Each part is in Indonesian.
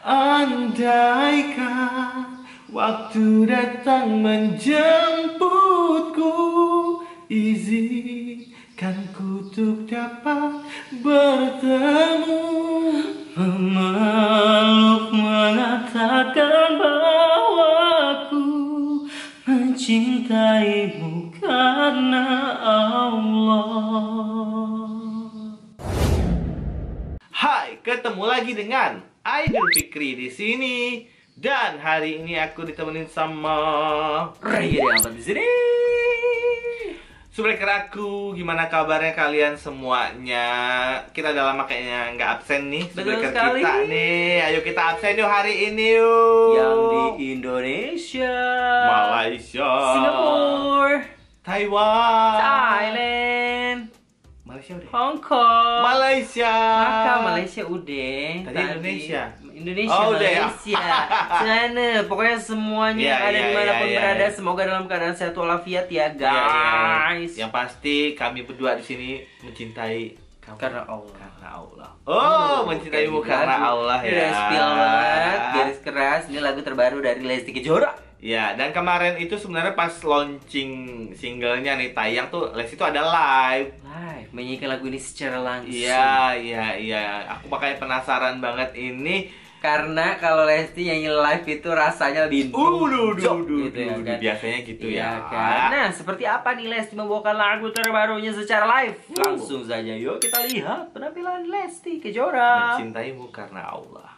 Andaikan waktu datang menjemputku, izinkan ku untuk dapat bertemu. Pemeluk mengatakan bahwa aku mencintaimu karena Allah. Hai, ketemu lagi dengan Aidil Fikrie di sini. Dan hari ini aku ditemenin sama Rayya di sini. Subscriber aku, gimana kabarnya kalian semuanya? Kita udah lama kayaknya nggak absen nih. Subscriber kita nih, ayo kita absen yuk hari ini yuk. Yang di Indonesia, Malaysia, Singapura, Taiwan, Thailand, Malaysia udah, Hong Kong, Malaysia, maka Malaysia udah. Tadi Indonesia, oh, Malaysia, sana, pokoknya semuanya ada dimanapun berada. Semoga dalam keadaan sehat walafiat ya guys. Yang pasti kami berdua di sini mencintai kamu karena Allah. Oh, mencintaimu karena Allah ya. Garis keras. Ini lagu terbaru dari Lesti Kejora. Ya, dan kemarin itu sebenarnya pas launching singlenya nih tayang tuh, Lesti itu ada live menyanyikan lagu ini secara langsung. Iya. Aku makanya penasaran banget ini karena kalau Lesti nyanyi live itu rasanya lebih biasanya gitu ya. Nah, seperti apa nih Lesti membawakan lagu terbarunya secara live? Langsung saja yuk kita lihat penampilan Lesti Kejora. Mencintaimu karena Allah.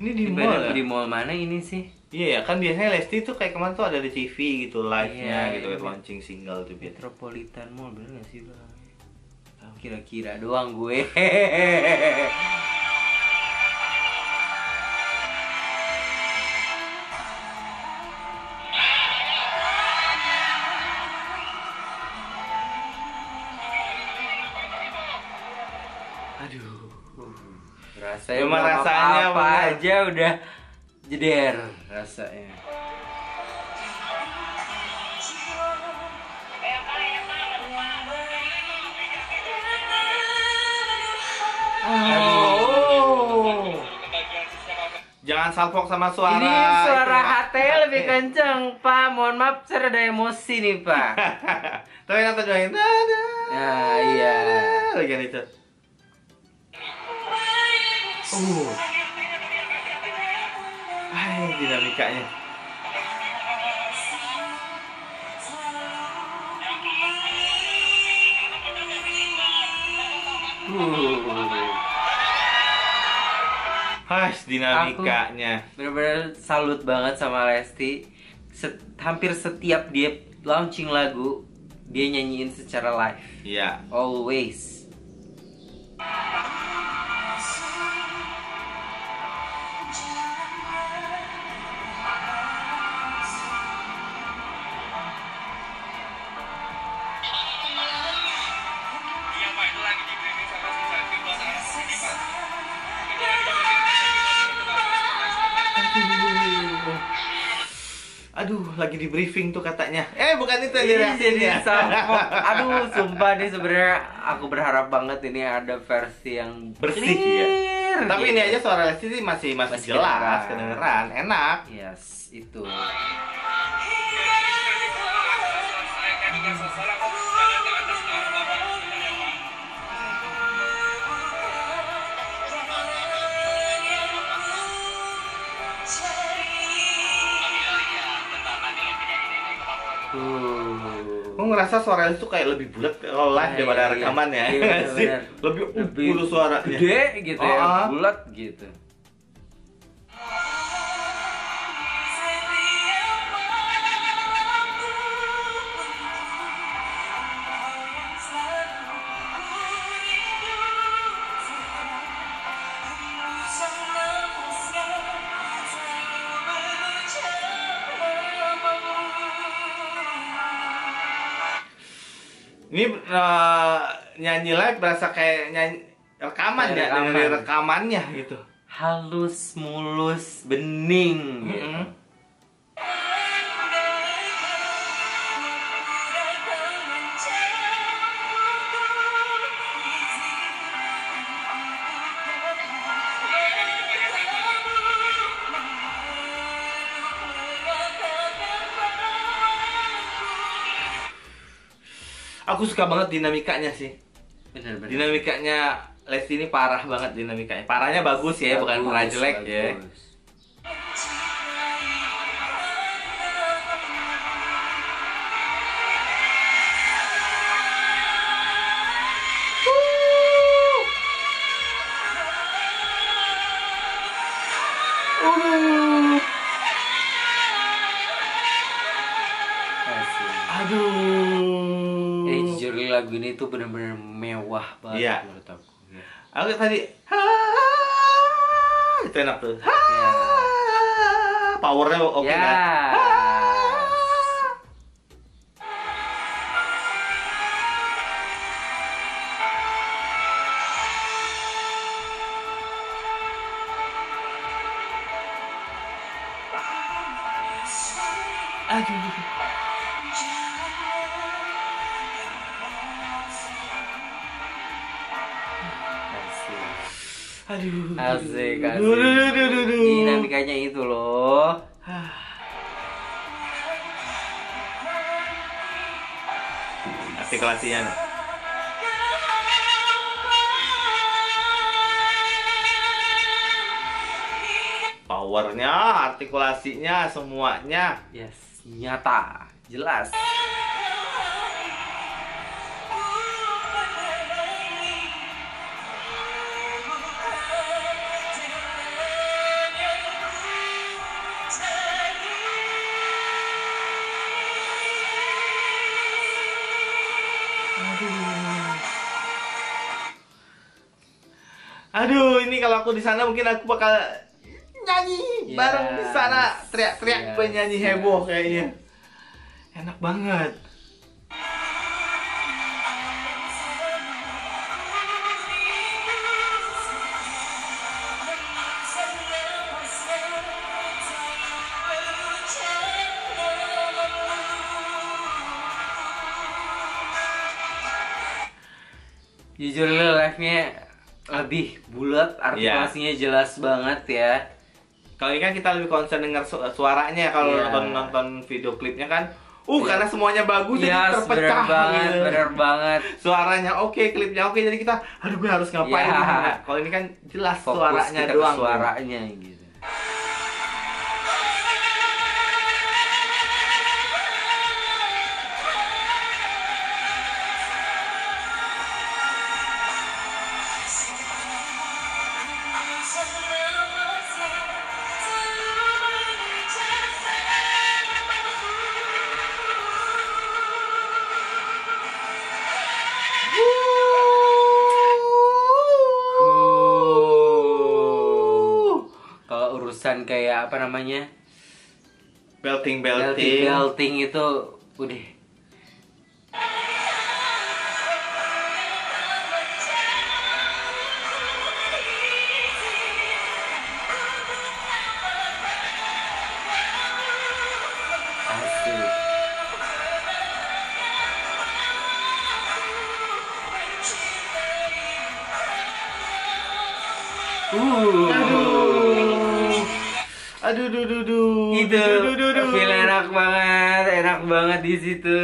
Ini di mall mana ini sih? Iya, kan biasanya Lesti tuh kayak kemarin tuh ada di TV gitu live-nya gitu, launching single tuh biasanya. Metropolitan Mall, bener gak sih bang? Kira-kira doang gue. Aduh. Cuma rasanya apa aja udah jeder rasanya. Jangan salpok sama suara. Ini suara HT lebih kenceng, Pak. Mohon maaf, saya ada emosi nih, Pak. Tapi nanti doain. Nah, iya. Bagian itu. Hai, dinamikanya. Hai, dinamikanya. Bener-bener salut banget sama Lesti. Hampir setiap dia launching lagu, dia nyanyiin secara live. Iya. Always. Aduh, lagi di briefing tuh katanya. Bukan itu ya. Aduh, sumpah nih sebenarnya aku berharap banget ini ada versi yang bersih ya. Tapi ini aja suara Lesti sih masih jelas, kedengeran, enak. Yes, itu. Aku ngerasa suaranya itu kayak lebih bulat kalau live daripada rekaman ya. Lebih bulu suaranya. Gede gitu ya, bulat gitu. Ini nyanyi live berasa kayak nyanyi rekaman ya, dari rekamannya gitu. Halus, mulus, bening gitu. Aku suka banget dinamikanya sih. Bener-bener. Dinamikanya Lesti ini parah banget dinamikanya. Parahnya bagus ya, bukan parah jelek ya. Lagu ini tuh bener-bener mewah banget ya, menurut aku. Ya. Aku tadi itu enak tuh. Ya. Powernya oke ya. Aduh. Aduh, asik, asik. Dinamikanya itu loh. Artikulasinya nih. Powernya, artikulasinya, semuanya. Yes, nyata, jelas. Aduh, ini kalau aku di sana mungkin aku bakal nyanyi bareng di sana, teriak-teriak penyanyi heboh kayaknya. Enak banget. Jujur live-nya lebih bulat, artikulasinya jelas banget ya. Kalau ini kan kita lebih concern dengar suaranya, kalau nonton video klipnya kan, karena semuanya bagus jadi terpecah banget, gitu. Bener banget. Suaranya oke, klipnya oke, jadi kita, aduh gue harus ngapain? Nah, kalau ini kan jelas fokus suaranya doang. Suaranya gitu. Kayak apa namanya, belting itu udah asik. Aduh, itu feel enak banget di situ.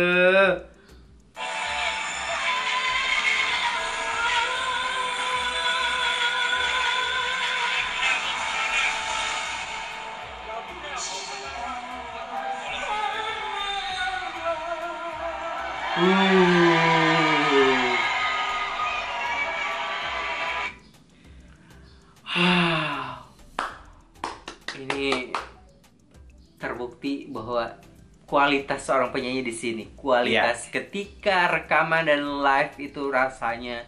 Ini terbukti bahwa kualitas seorang penyanyi di sini, kualitas ketika rekaman dan live itu rasanya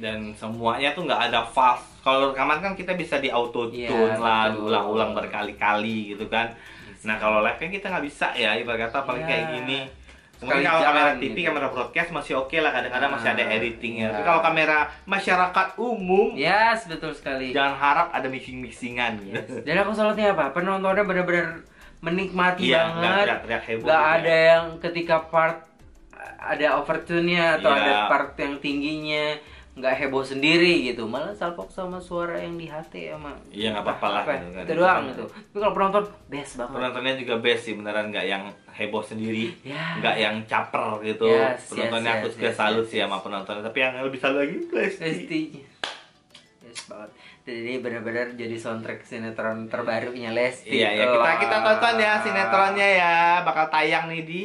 dan semuanya tuh nggak ada false. Kalau rekaman kan kita bisa di auto tune lah, ulang-ulang berkali-kali gitu kan. Nah kalau live kan kita nggak bisa ya, ibarat kata paling kayak gini. Sekali kalau kamera TV, gitu. Kamera broadcast masih oke lah, kadang-kadang masih ada editingnya. Tapi kalau kamera masyarakat umum, yes, betul sekali. Jangan harap ada mixing-mixingan. Yes. Dan aku salutnya apa? Penontonnya benar-benar menikmati banget. Gak ada yang ketika part ada overtune-nya atau ada part yang tingginya, nggak heboh sendiri gitu. Malah salpok sama suara yang di hati emang. Iya, nggak apa-apa lah. Itu doang gitu. Tapi kalau penonton best banget. Penontonnya juga best sih, beneran nggak yang heboh sendiri, nggak yang caper gitu. Penontonnya aku juga salut sih sama penontonnya. Tapi yang lebih salut lagi Lesti. Yes banget. Jadi benar-benar jadi soundtrack sinetron terbarunya Lesti. Iya, kita tonton ya sinetronnya ya. Bakal tayang nih di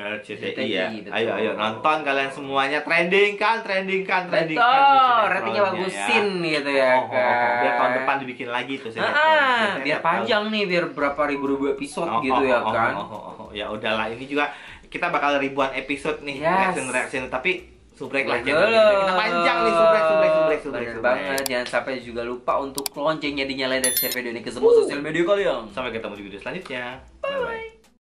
CTI ya. Ayo nonton kalian semuanya, trending kan. Oh, ratingnya bagusin gitu ya. Biar tahun depan dibikin lagi tuh sinetron. Biar panjang nih, biar berapa ribu episode gitu ya kan. Ya udahlah, ini juga kita bakal ribuan episode nih reaction-reaction, tapi subrek lah, kita panjang nih subrek. Bener banget, jangan sampai juga lupa untuk loncengnya dinyalain dan share video ini ke semua sosial media kalian. Sampai ketemu di video selanjutnya. Bye bye.